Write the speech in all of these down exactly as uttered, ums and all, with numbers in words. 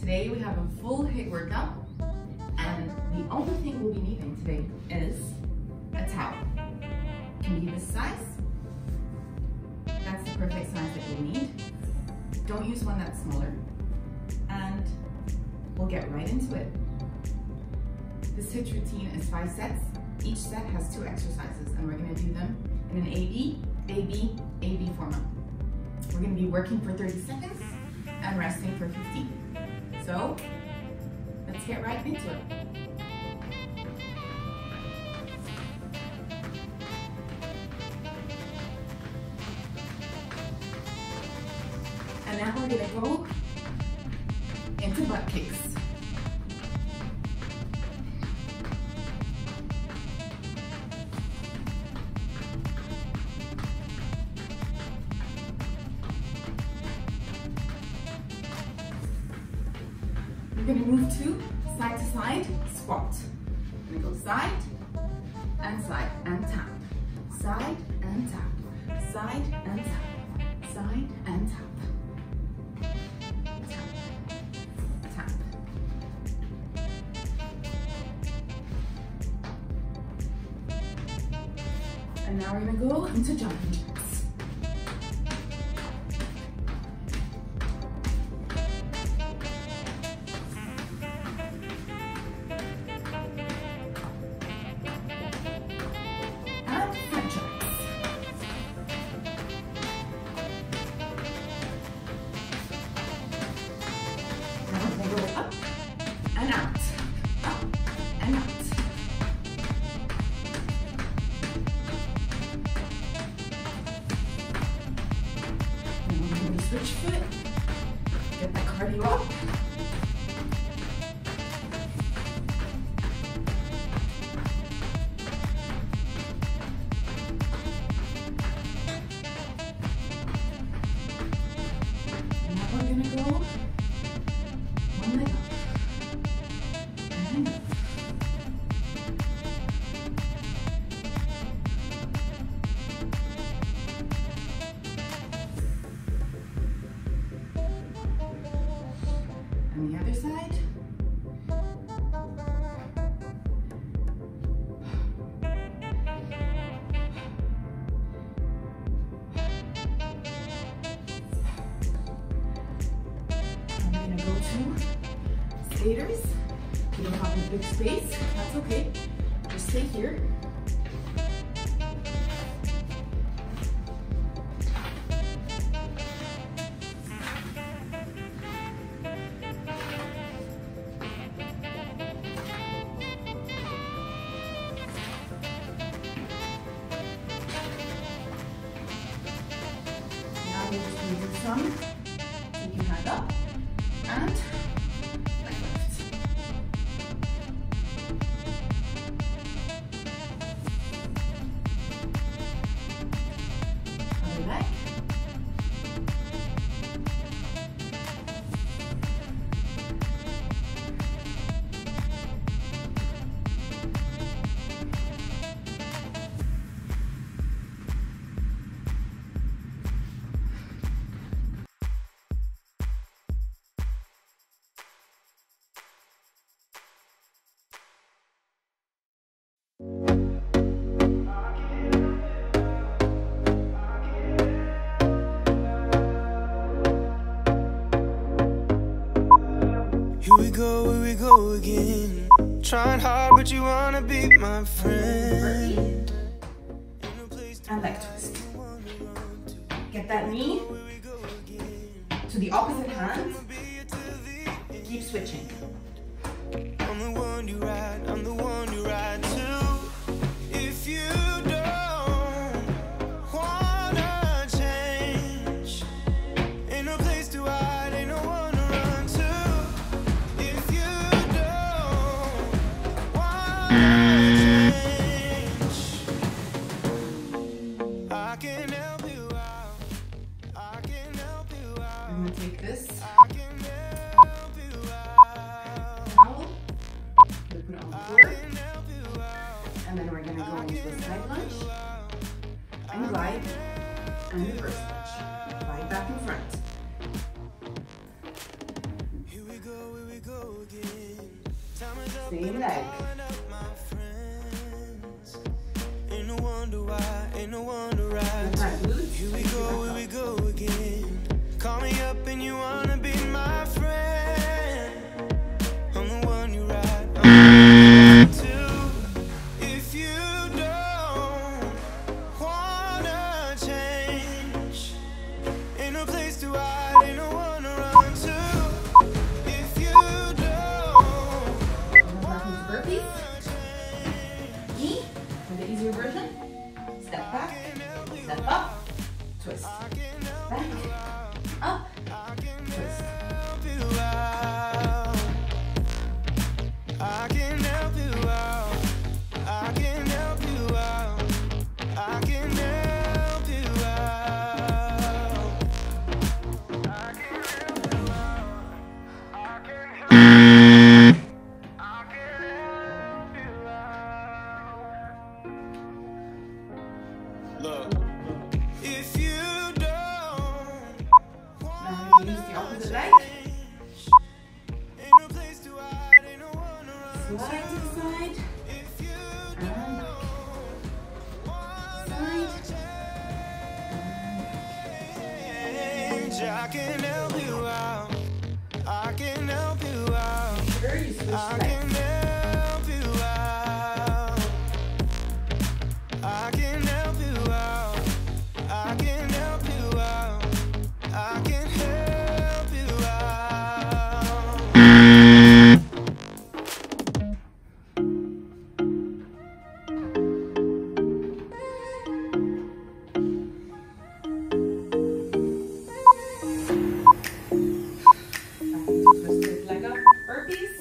Today we have a full HIIT workout, and the only thing we'll be needing today is a towel. It can be this size. That's the perfect size that we need. Don't use one that's smaller, and we'll get right into it. This HIIT routine is five sets. Each set has two exercises, and we're going to do them in an A B, A B, A B format. We're going to be working for thirty seconds and resting for fifteen. So let's get right into it. And now we're going to go into butt kicks. We're going to move to side to side squat. We're going to go side and side and tap, side and tap, side and tap, side and tap, tap, tap. And now we're going to go into jumping jacks. Switch foot, get that cardio up. And now we're going to go one leg up. And then on the other side. I'm going to go to skaters. If you don't have a big space, that's okay. Just stay here. We'll just do some, take your hand up, and leg lift. Other leg. Here we go, here we go again. Trying hard, but you wanna be my friend. And leg twist. Get that knee to the opposite hand. Keep switching. I'm the one you ride, I'm the one you ride to. If you don't wanna change, ain't no place to hide, ain't no one. I'm going to take this towel, put it on the floor, and then we're going to go into a side lunge, and glide, and reverse lunge. Glide back in front. same leg. Here we go, here we go again. Call me up and you wanna be my friend. I'm the one you ride on to. If you don't wanna change, ain't no place to hide, ain't no one to run to. If you don't wanna change. E for the easier version. Step back, step up. Twist. Back. Up. Twist. I can help you out. I can help you out. I can help you out. I can help you out. I can help you out. I can help you out. Look. If you don't want to use the opposite leg. In a place to hide, in a one around. Slide to side. If you don't want to change, I can help you out. I can help you out. I can help you out. I can help you out. I can help you out. I can help you out. Twisted leg up, burpees.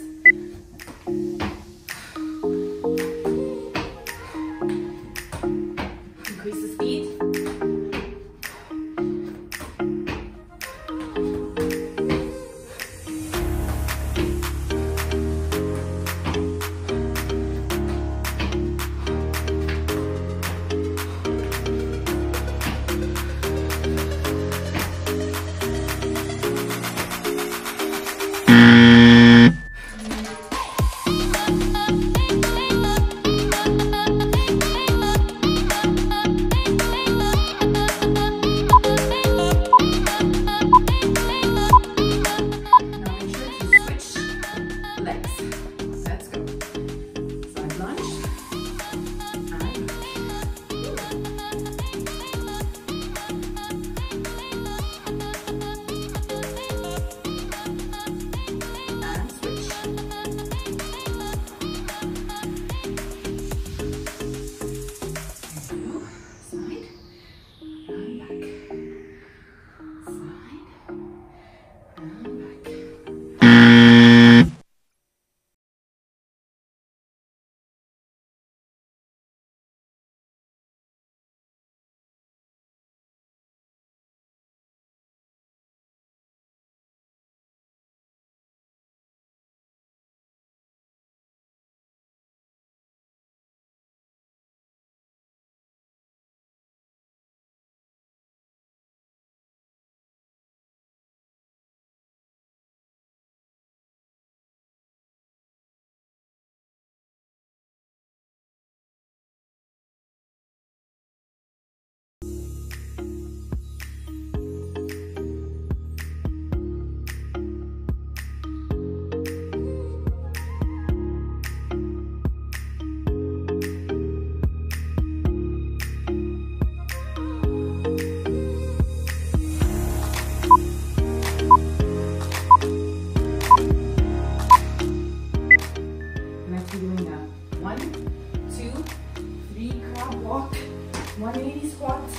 one eighty squats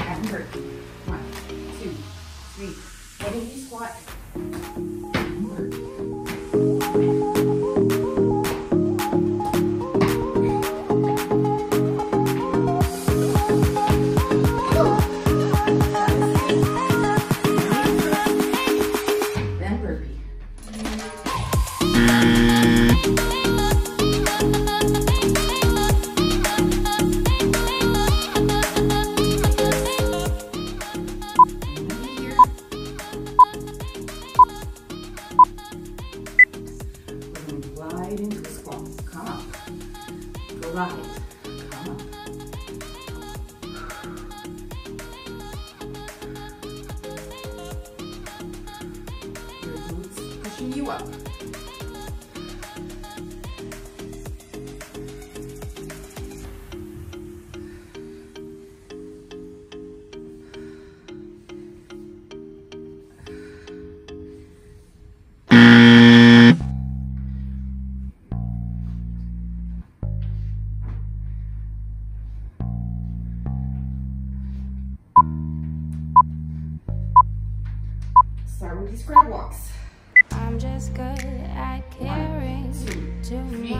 and burpee. One, two, three. one eighty squat. Then burpee. right. Come on. Your glutes pushing you up. Start with these crab walks. I'm just good at caring. One, two, three,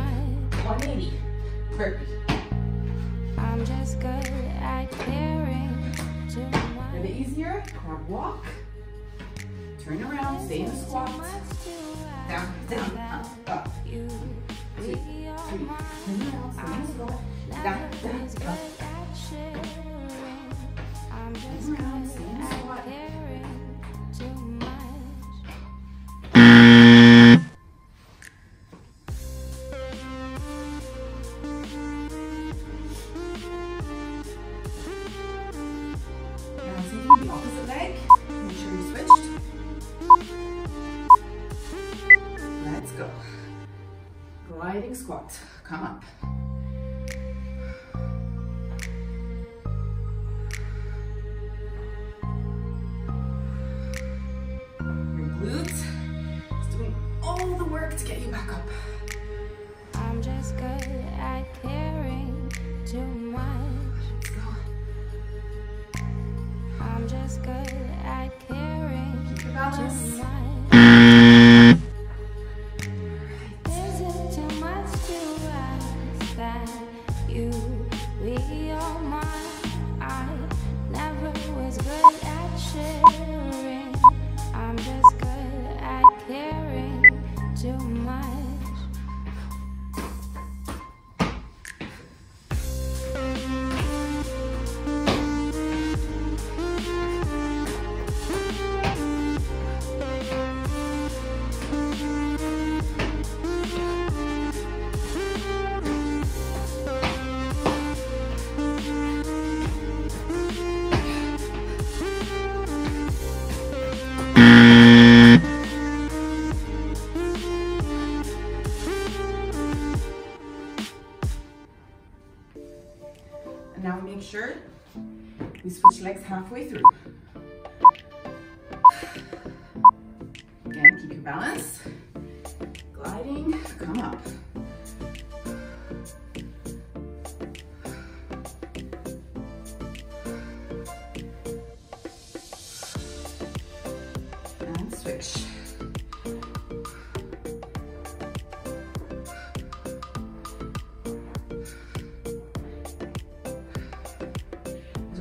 one eighty. Burpee. I'm just good at caring. A little bit easier. Crab walk. Turn around. Stay in the squat. Down, down, up, up. Two, three. Turn around. Stay in the squat. Down, down, up. Turn around. Stay in the squat. Gliding squat, come up. Your glutes is doing all the work to get you back up. I'm just good at caring too much. Let's go. I'm just good at caring Keep your balance. Too much. Now make sure we switch legs halfway through. Again, keep your balance. Gliding, come up. And switch.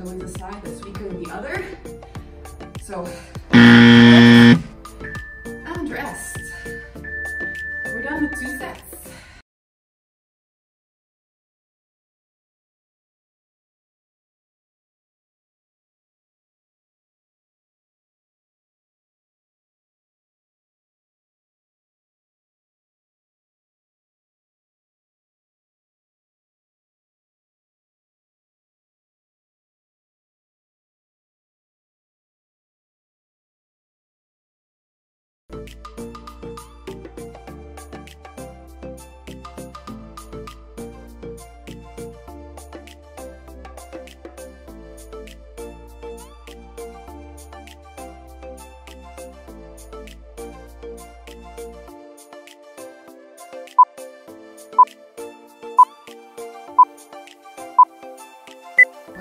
Always a side that's weaker than the other. So, and rest. We're done with two sets. We're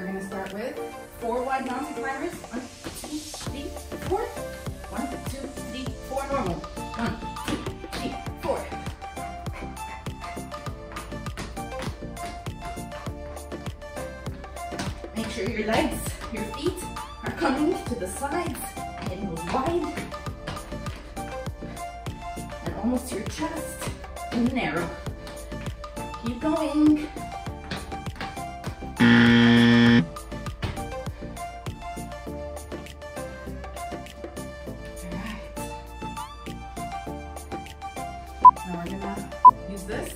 going to start with four wide mountain climbers. One, two, three, four. One, two, three, four, normal. One, two, three, four. Make sure your legs, your feet are coming to the sides and wide. And almost to your chest and narrow. Keep going. Now we're gonna use this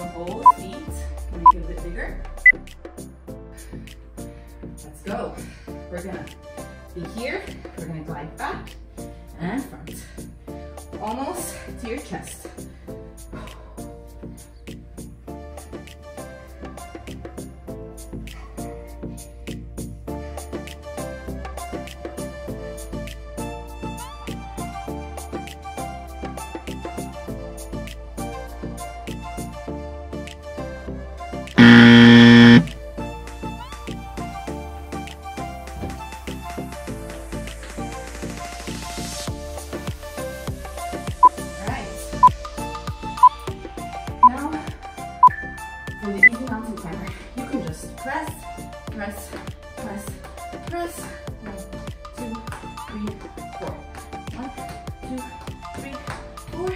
the whole seat. Make it a bit bigger. Let's go. We're gonna be here. We're gonna glide back and front. Almost to your chest. Press, press, press. One, two, three, four. One, two, three, four.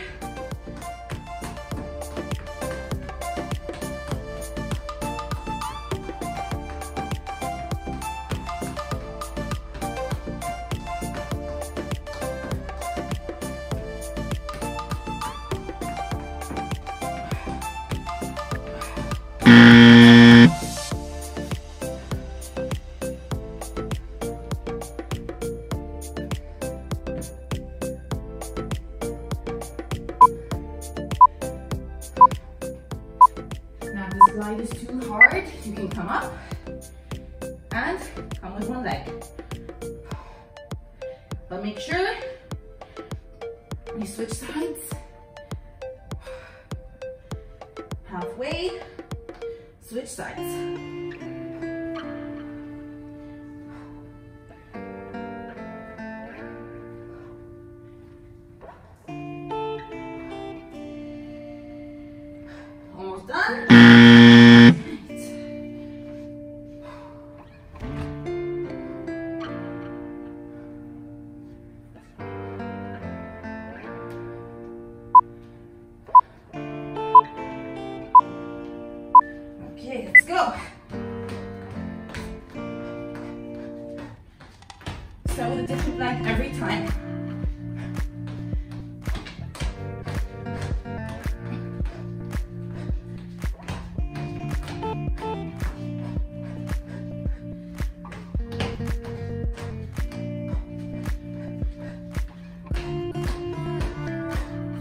If it's too hard, you can come up and come with one leg. But make sure you switch sides. Halfway, switch sides. Okay, let's go. Start with a different plank every time.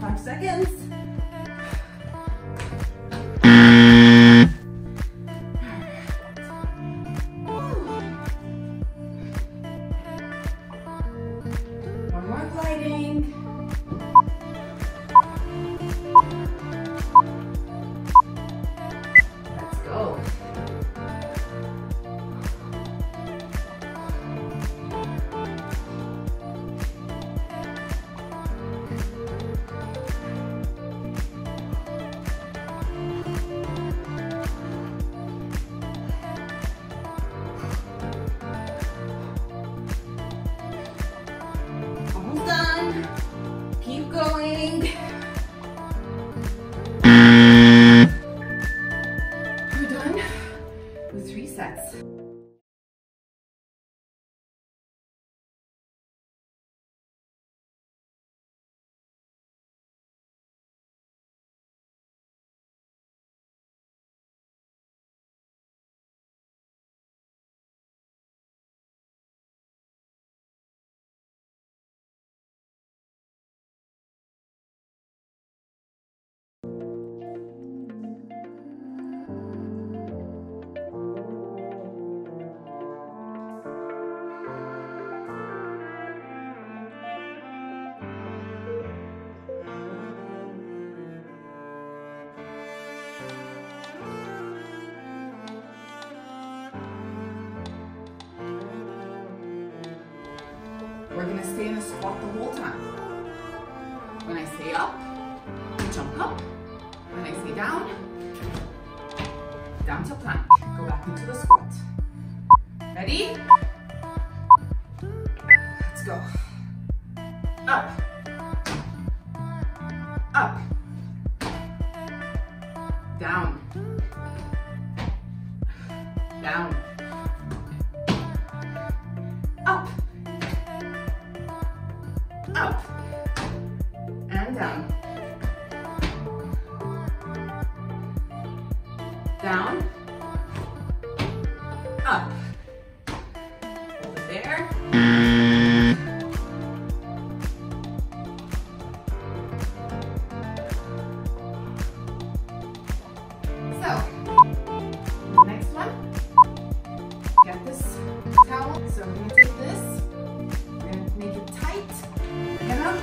Five seconds. We're gonna stay in a squat the whole time. When I say up, we jump up. When I say down, down to plank. Go back into the squat. Ready? Let's go. Up. Up. Down. Down. Up. Up and down. down, up, hold it there, so next one, get this towel, so we're going to take this, we're going to make it tight, get up,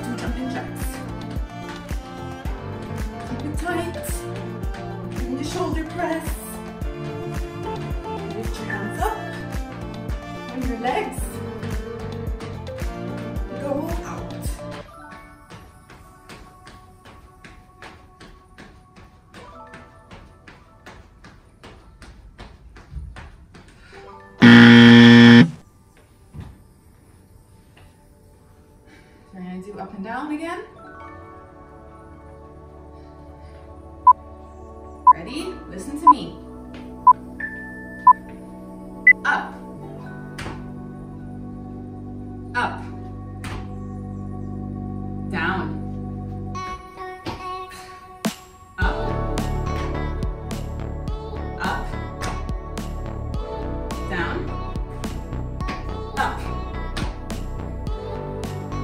do jumping jacks, keep it tight. The shoulder press. Lift your hands up and your legs go out. We're going to do up and down again. Ready? Listen to me. Up. Up. Down. Up. Up. Down. Up.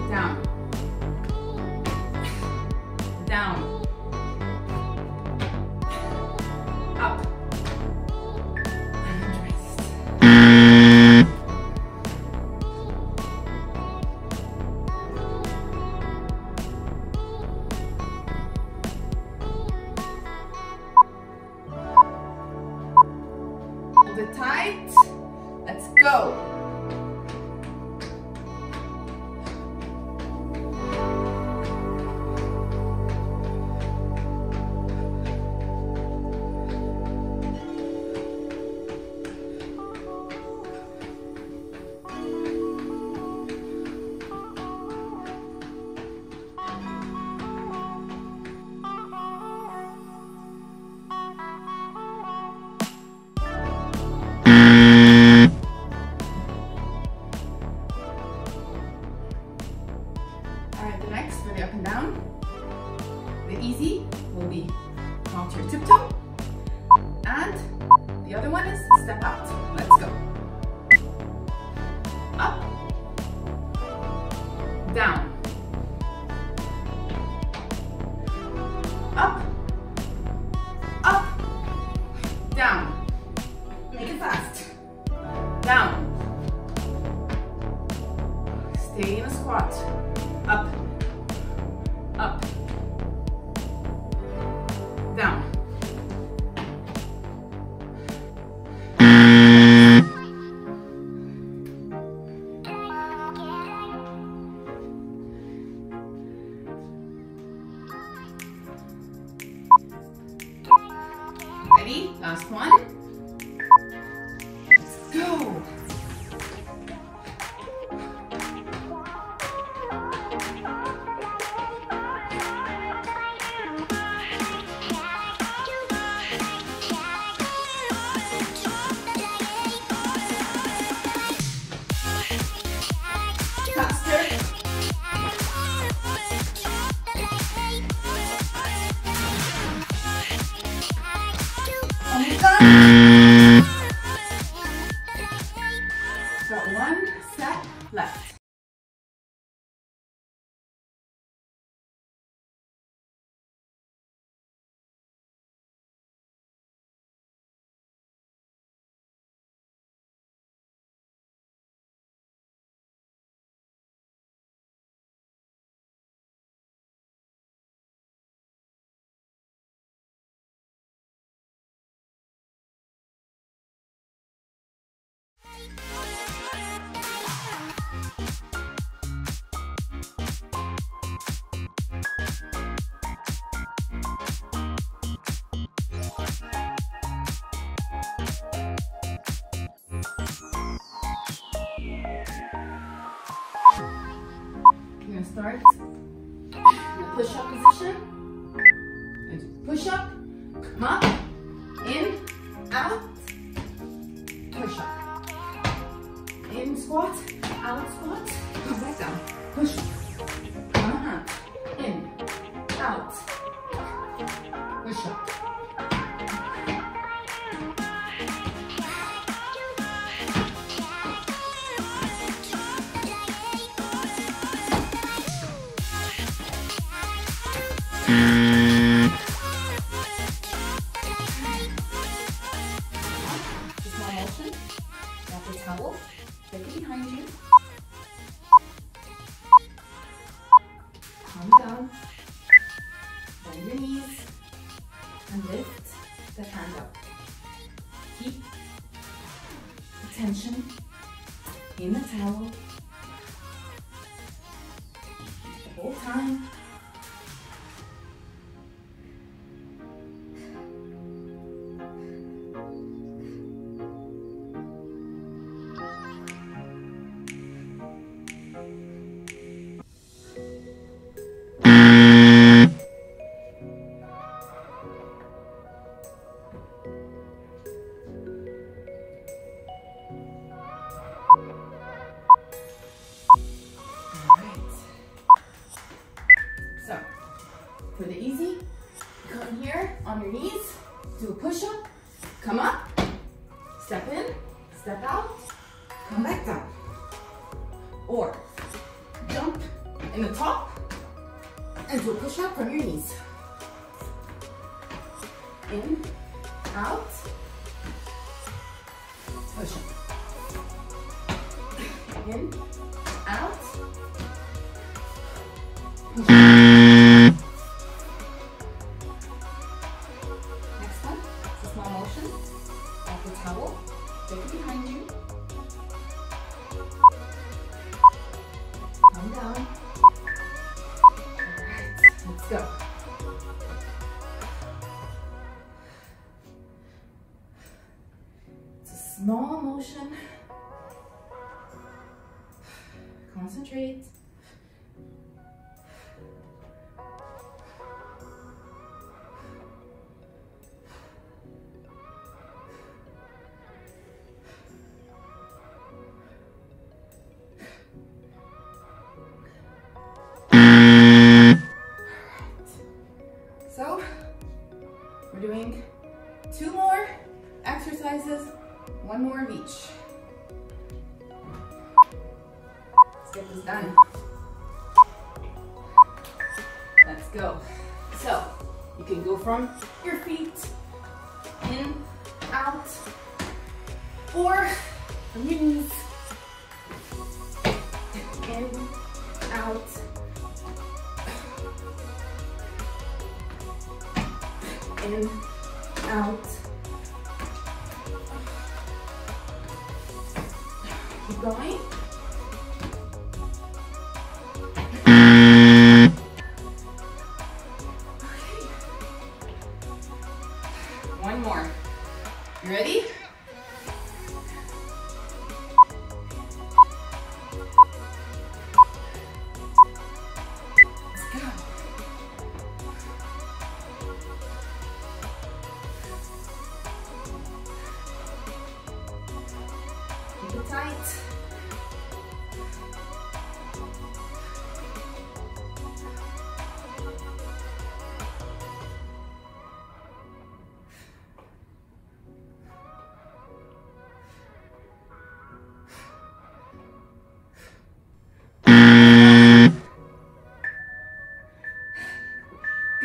Down. Down. Hold it tight. Let's go. Up and down. The easy will be mount your tiptoe, and the other one is step out. Let's go. Up, down, up, up, down. Make it fast. Down. Stay in a squat. Up. Up, down. Ready? Last one. Let's go. Got one set left. Start in the push-up position. Push-up, come up, in, out, push-up. In squat, out squat, come back down. Push-up, uh-huh. In, out, push-up. Just one motion. Grab the towel, take it behind you. Calm down. Bend your knees and lift the hand up. Keep the tension in the towel the whole time. For the easy, come here on your knees, do a push-up, come up, step in, step out, come back down. Or jump in the top and do a push-up from your knees. In, out, push-up. In, out, push-up. Go. It's a small motion. Concentrate. We're doing two more exercises, one more of each. Let's get this done. Let's go. So you can go from your feet in, out, or from your knees in, out. In, out. Keep going. Okay. One more. You ready? Tight. Good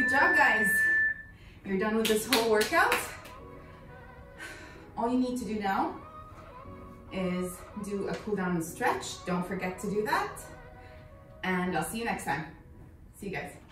job, guys. You're done with this whole workout. All you need to do now is do a cool down and stretch. Don't forget to do that. And I'll see you next time. See you guys.